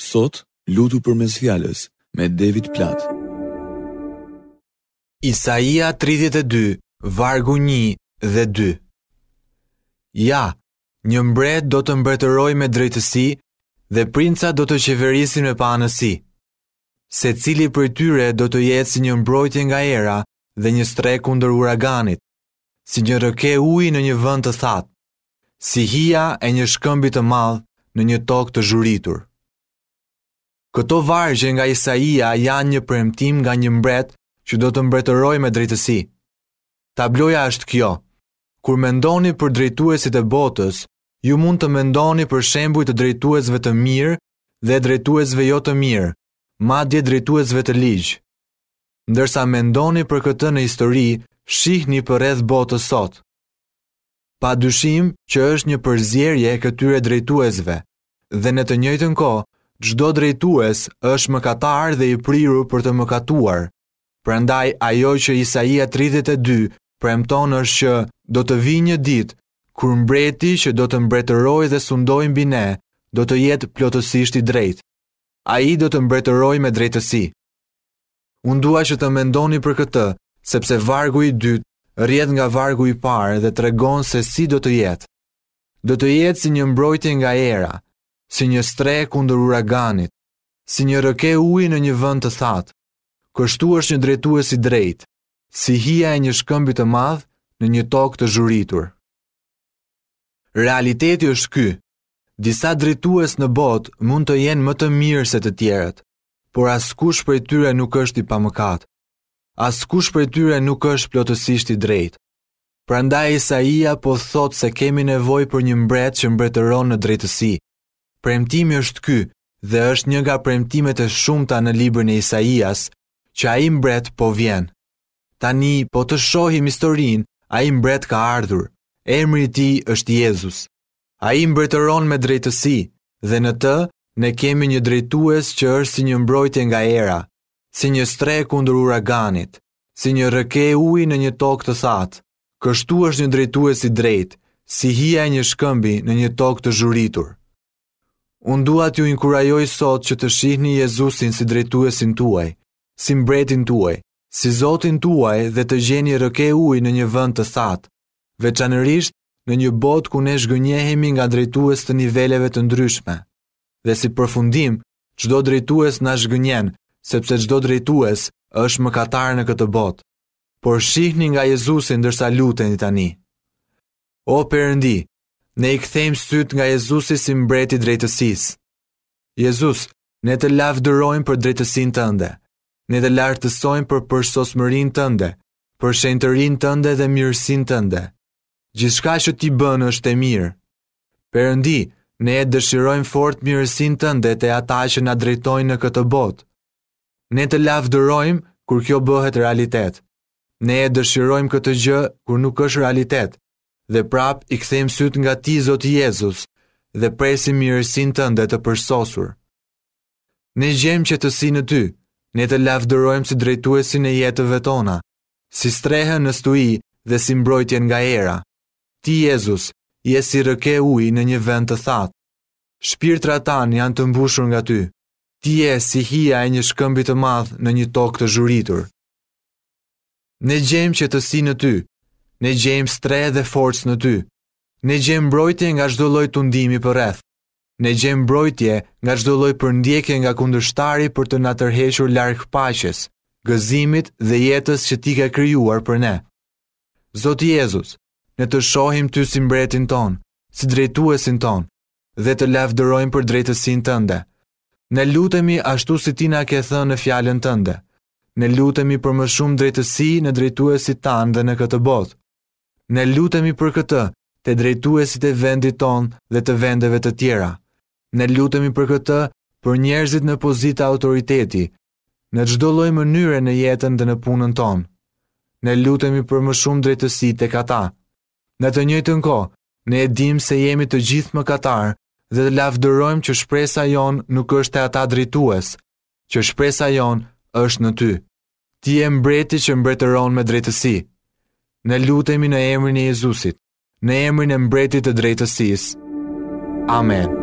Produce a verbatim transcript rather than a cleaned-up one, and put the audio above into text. Sot, Lutu Përmes Fjalës me David Plat. Isaia tridhjetë e dy, vargu një dhe dy. Ja, një mbret do të mbretëroj me drejtësi dhe princa do të qeverisin me paanësi. Se cili për tyre do të jetë si një mbrojtje nga era dhe një strek kundër uraganit, si një rëke uji në një vend të thatë, si hija e një shkëmbi të madh në një tokë të zhuritur. Këto vargje nga Isaia janë një premtim nga një mbret që do të mbretërojë me drejtësi. Tabloja është kjo: kur mendoni për drejtuesit e botës, ju mund të mendoni për shembuj të drejtuesve të mirë dhe drejtuesve jo të mirë, madje drejtuesve të ligjë. Ndërsa mendoni për këtë në histori, shihni përreth botës sot. Padyshim që është një përzierje e këtyre drejtuesve, dhe në të njëjtën kohë, çdo drejtues është mëkatar dhe i prirur për të mëkatuar. Prandaj ajo që Isaia tridhjetë e dy premton është që do të vijë një ditë kur mbreti që do të mbretërojë dhe sundojë mbi ne do të jetë plotësisht i drejtë. Ai do të mbretërojë me drejtësi. Unë dua që të mendoni për këtë, sepse vargu i dytë rrjedh nga vargu i parë dhe tregon se si do të jetë. Do të jetë si një mbrojtje nga era, si një strek kundër uraganit, si një rëke uji në një vend të thatë. Kështu është një drejtues i drejtë, si hija e një shkëmbi të madh në një tokë të zhuritur. Realiteti është ky: disa drejtues në botë mund të jenë më të mirë se të tjerët, por askush prej tyre nuk është i pamëkat. Askush prej tyre nuk është plotësisht i drejtë. Prandaj Isaia po thotë se kemi nevojë për një mbret që mbretëron në drejtësi. Premtimi është ky dhe është një nga premtimet e shumta në librin e Isaias, që ai mbret po vjen. Tani po të shohim historinë, ai mbret ka ardhur. Emri i tij është Jezus. Ai mbretëron me drejtësi dhe në të ne kemi një drejtues që është si një mbrojtje nga era, si një strek kundër uraganit, si një rrëke uji në një tokë të thatë. Kështu është një drejtues i drejtë, si hija e një shkëmbi në një tokë të zhuritur. Unë dua t'ju inkurajoj sot që të shihni Jezusin si drejtuesin tuaj, si mbretin tuaj, si Zotin tuaj dhe të gjeni rrëke uji në një vend të thatë, veçanërisht në një botë ku ne zhgënjehemi nga drejtues të niveleve të ndryshme. Dhe si përfundim, çdo drejtues na zhgënjen, sepse çdo drejtues është mëkatar në këtë botë. Por shihni nga Jezusi ndërsa luteni tani. O Perëndi, ne i kthejmë syt nga Jezusi si mbreti i drejtësisë. Jezus, ne të lavdërojmë për drejtësinë tënde. Ne të lartësojmë për përsosmërinë tënde, për shenjtërinë tënde dhe mirësinë tënde. Gjithçka që ti bën është e mirë. Perëndi, ne e dëshirojmë fort mirësinë tënde te ata që na drejtojnë në këtë botë. Ne të lavdërojmë kur kjo bëhet realitet. Ne e dëshirojmë këtë gjë kur nuk është realitet, dhe prap i kthejmë syt nga ti, Zoti Jezus, dhe presim mirësinë tënde të përsosur. Ne gjejmë qetësi në ty, ne të lavdërojmë si drejtuesin e jetëve tona, si strehën në stuhi dhe si mbrojtjen nga era. Ti, Jezus, je si rrëke uji në një vend të thatë. Shpirtrat tanë janë të mbushur nga ty. Ti je si hija e një shkëmbi të madh në një tokë të zhuritur. Ne gjejmë qetësi në ty. Ne gjejmë strehë dhe forcë në ty. Ne gjejmë mbrojtje nga çdo lloj tundimi përreth. Ne gjejmë mbrojtje nga çdo lloj përndjekje nga kundërshtari për të na tërhequr larg paqes, gëzimit dhe jetës që ti ke krijuar për ne. Zoti Jezus, ne të shohim ty si mbretin ton, si drejtuesin ton, dhe të lavdërojmë për drejtësinë tënde. Ne lutemi ashtu si ti na ke thënë në fjalën tënde. Ne lutemi për më shumë drejtësi në drejtuesit tanë dhe në këtë botë. Ne lutemi për këtë te drejtuesit e vendit ton dhe të vendeve të tjera. Ne lutemi për këtë për njerëzit në pozita autoriteti, në çdo lloj mënyre në jetën dhe në punën tonë. Ne lutemi për më shumë drejtësi tek ata. Në të njëjtën kohë, ne e dim se jemi të gjithë mëkatar dhe të lavdërojmë që shpresa jon nuk është te ata drejtues, që shpresa jon është në ty. Ti je mbreti që mbretëron me drejtësi. Ne lutemi në emrin e Jezusit, në emrin e mbretit të drejtësisë. Amen.